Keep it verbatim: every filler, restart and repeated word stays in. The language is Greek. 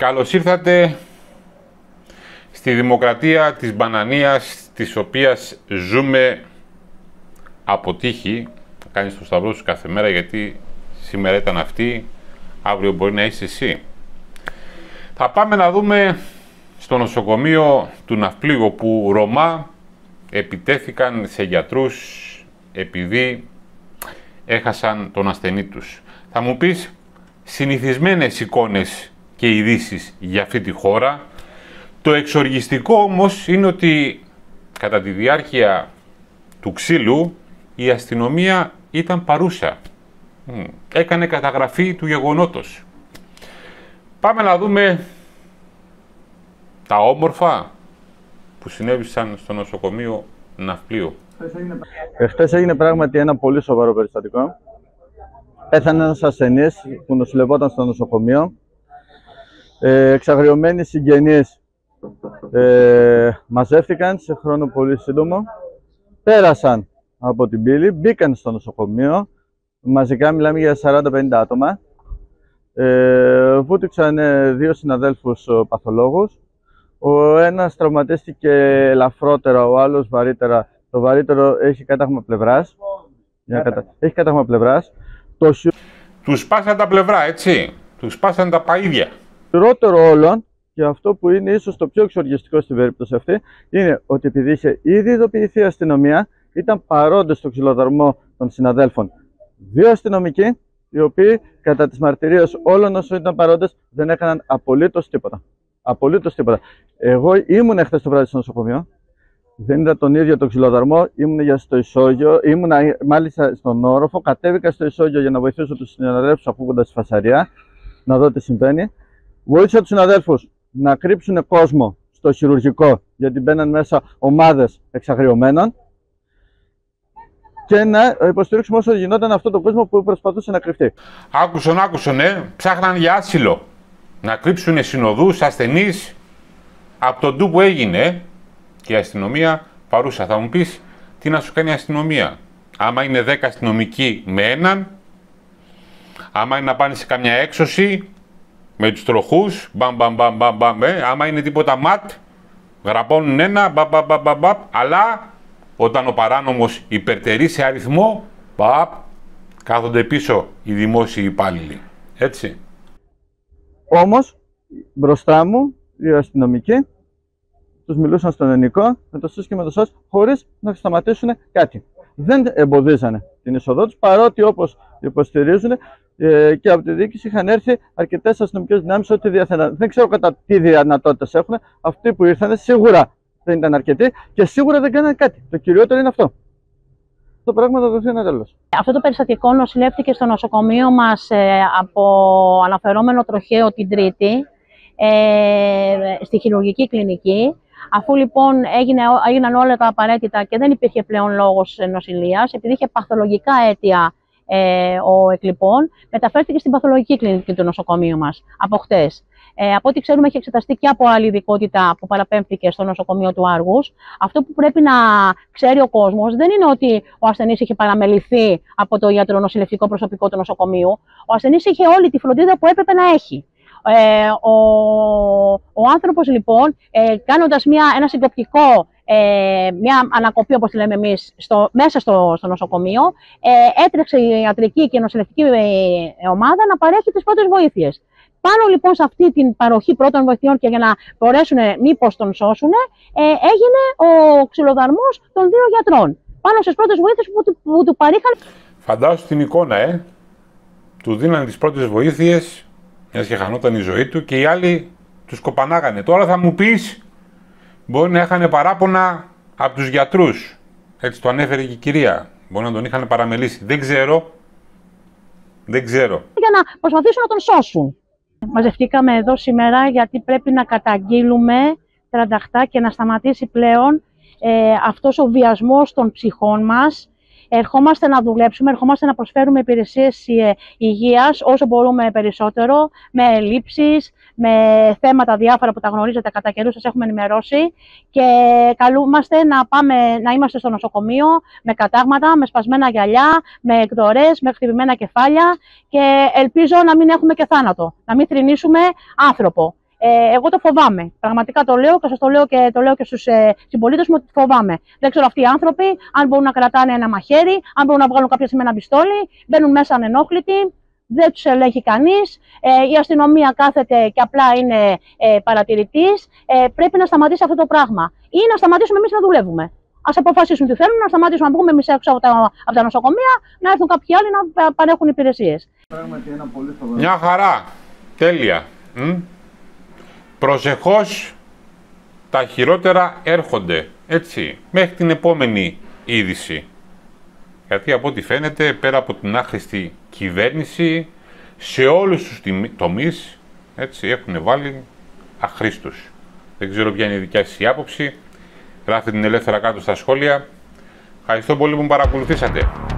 Καλώς ήρθατε στη δημοκρατία της μπανανίας, της οποίας ζούμε από τύχη. Κάνεις το σταυρό σου κάθε μέρα, γιατί σήμερα ήταν αυτή, αύριο μπορεί να είσαι εσύ. Θα πάμε να δούμε στο νοσοκομείο του Ναυπλίου, που Ρωμά επιτέθηκαν σε γιατρούς επειδή έχασαν τον ασθενή τους. Θα μου πεις, συνηθισμένες εικόνες και ειδήσεις για αυτή τη χώρα. Το εξοργιστικό όμως είναι ότι κατά τη διάρκεια του ξύλου η αστυνομία ήταν παρούσα. Έκανε καταγραφή του γεγονότος. Πάμε να δούμε τα όμορφα που συνέβησαν στο νοσοκομείο Ναυπλίου. Εχθές έγινε πράγματι ένα πολύ σοβαρό περιστατικό. Πέθανε ένας ασθενής που νοσηλευόταν στο νοσοκομείο. Ε, εξαγριωμένοι συγγενείς ε, μαζεύτηκαν σε χρόνο πολύ σύντομο, πέρασαν από την πύλη, μπήκαν στο νοσοκομείο, μαζικά μιλάμε για σαράντα πενήντα άτομα, ε, βούτυξαν δύο συναδέλφους παθολόγους, ο ένας τραυματίστηκε ελαφρότερα, ο άλλος βαρύτερα, το βαρύτερο έχει κατάγμα πλευράς, κατα... έχει κατάγμα πλευράς. Το... Τους σπάσαν τα πλευρά, έτσι, τους σπάσαν τα παΐδια. Το χειρότερο όλων, και αυτό που είναι ίσως το πιο εξοργιστικό στην περίπτωση αυτή, είναι ότι επειδή είχε ήδη ειδοποιηθεί η αστυνομία, ήταν παρόντες στο ξυλοδαρμό των συναδέλφων δύο αστυνομικοί, οι οποίοι κατά τις μαρτυρίες όλων όσων ήταν παρόντες δεν έκαναν απολύτως τίποτα. Απολύτως τίποτα. Εγώ ήμουν χθες το βράδυ στο νοσοκομείο, δεν είδα τον ίδιο τον ξυλοδαρμό, ήμουν στο ισόγειο, ήμουν μάλιστα στον όροφο, κατέβηκα στο ισόγειο για να βοηθήσω τους συναδέλφους ακούγοντας τη φασαρία, να δω τι συμβαίνει. Βοήθησα τους συναδέλφους να κρύψουν κόσμο στο χειρουργικό, γιατί μπαίναν μέσα ομάδες εξαγριωμένων, και να υποστηρίξουμε όσο γινόταν αυτό το κόσμο που προσπαθούσε να κρυφτεί. Άκουσον, άκουσον, ε, ψάχναν για άσυλο. Να κρύψουν συνοδούς, ασθενείς, από τον ντου που έγινε. Και η αστυνομία παρούσα. Θα μου πεις, τι να σου κάνει η αστυνομία. Άμα είναι δέκα αστυνομικοί με έναν, άμα είναι να πάνε σε καμιά έξωση, με τους τροχούς, μπαμ, μπαμ, μπαμ, μπαμ, μπαμ, ε. Άμα είναι τίποτα ματ, γραπώνουν ένα, μπαμ, μπαμ, μπαμ, μπαμ, αλλά όταν ο παράνομος υπερτερεί σε αριθμό, μπαμ, κάθονται πίσω οι δημόσιοι υπάλληλοι. Έτσι. Όμως, μπροστά μου, οι αστυνομικοί, τους μιλούσαν στον ελληνικό, με το σως και με το σως, χωρίς να σταματήσουν κάτι. Δεν εμποδίζανε την είσοδό τους, παρότι όπως υποστηρίζουν, και από τη διοίκηση είχαν έρθει αρκετές αστυνομικές δυνάμεις, ό,τι διαθέναν. Δεν ξέρω κατά τι δυνατότητες έχουν. Αυτοί που ήρθαν σίγουρα δεν ήταν αρκετοί και σίγουρα δεν κάνανε κάτι. Το κυριότερο είναι αυτό. Το πράγμα θα δοθεί ένα τέλος. Αυτό το περιστατικό νοσηλεύτηκε στο νοσοκομείο μας από αναφερόμενο τροχαίο την Τρίτη, στη χειρουργική κλινική. Αφού λοιπόν έγινε, έγιναν όλα τα απαραίτητα και δεν υπήρχε πλέον λόγος νοσηλείας, επειδή είχε παθολογικά αίτια ο εκλειπών, μεταφέρθηκε στην παθολογική κλινική του νοσοκομείου μας από χτες. Ε, από ό,τι ξέρουμε, έχει εξεταστεί και από άλλη ειδικότητα που παραπέμφθηκε στο νοσοκομείο του Άργους. Αυτό που πρέπει να ξέρει ο κόσμος δεν είναι ότι ο ασθενής είχε παραμεληθεί από το ιατρονοσηλευτικό προσωπικό του νοσοκομείου. Ο ασθενής είχε όλη τη φροντίδα που έπρεπε να έχει. Ε, ο, ο άνθρωπος λοιπόν, ε, κάνοντας μια, ένα συγκοπτικό, ε, μια ανακοπή όπως τη λέμε εμείς, στο, μέσα στο, στο νοσοκομείο, ε, έτρεξε η ιατρική και η νοσηλευτική ομάδα να παρέχει τις πρώτες βοήθειες. Πάνω λοιπόν σε αυτή την παροχή πρώτων βοηθειών και για να μπορέσουν μήπως τον σώσουν, ε, έγινε ο ξυλοδαρμός των δύο γιατρών. Πάνω στις πρώτες βοήθειες που του, που του παρήχαν. Φαντάσου την εικόνα, ε. Του δίνανε τις πρώτες βοήθειες, μιας και χανόταν η ζωή του, και οι άλλοι τους κοπανάγανε. Τώρα θα μου πεις, μπορεί να είχαν παράπονα από τους γιατρούς. Έτσι το ανέφερε και η κυρία. Μπορεί να τον είχαν παραμελήσει. Δεν ξέρω. Δεν ξέρω. Για να προσπαθήσουν να τον σώσουν. Μαζευτήκαμε εδώ σήμερα γιατί πρέπει να καταγγείλουμε τρανταχτά και να σταματήσει πλέον ε, αυτός ο βιασμός των ψυχών μας. Ερχόμαστε να δουλέψουμε, ερχόμαστε να προσφέρουμε υπηρεσίες υγείας όσο μπορούμε περισσότερο, με ελλείψεις, με θέματα διάφορα που τα γνωρίζετε κατά καιρούς, σας έχουμε ενημερώσει, και καλούμαστε να, πάμε, να είμαστε στο νοσοκομείο με κατάγματα, με σπασμένα γυαλιά, με εκδορές, με χτυπημένα κεφάλια, και ελπίζω να μην έχουμε και θάνατο, να μην θρηνήσουμε άνθρωπο. Ε, εγώ το φοβάμαι. Πραγματικά το λέω και σας το λέω και, το λέω και στους ε, συμπολίτες μου ότι φοβάμαι. Δεν ξέρω αυτοί οι άνθρωποι αν μπορούν να κρατάνε ένα μαχαίρι, αν μπορούν να βγάλουν κάποια στιγμή ένα πιστόλι, μπαίνουν μέσα ανενόχλητοι. Δεν τους ελέγχει κανείς, ε, η αστυνομία κάθεται και απλά είναι ε, παρατηρητής. Ε, πρέπει να σταματήσει αυτό το πράγμα. Ή να σταματήσουμε εμείς να δουλεύουμε. Ας αποφασίσουν τι θέλουν, να σταματήσουμε να βγούμε εμείς έξω από τα, από τα νοσοκομεία, να έρθουν κάποιοι άλλοι να παρέχουν υπηρεσίες. Μια χαρά. Τέλεια. Μ? Προσεχώς τα χειρότερα έρχονται. Έτσι. Μέχρι την επόμενη είδηση. Γιατί από ό,τι φαίνεται, πέρα από την άχρηστη κυβέρνηση, σε όλους τους τομείς, έτσι, έχουν βάλει αχρήστους. Δεν ξέρω ποια είναι η δικιά σας η άποψη. Γράφτε την ελεύθερα κάτω στα σχόλια. Ευχαριστώ πολύ που με παρακολουθήσατε.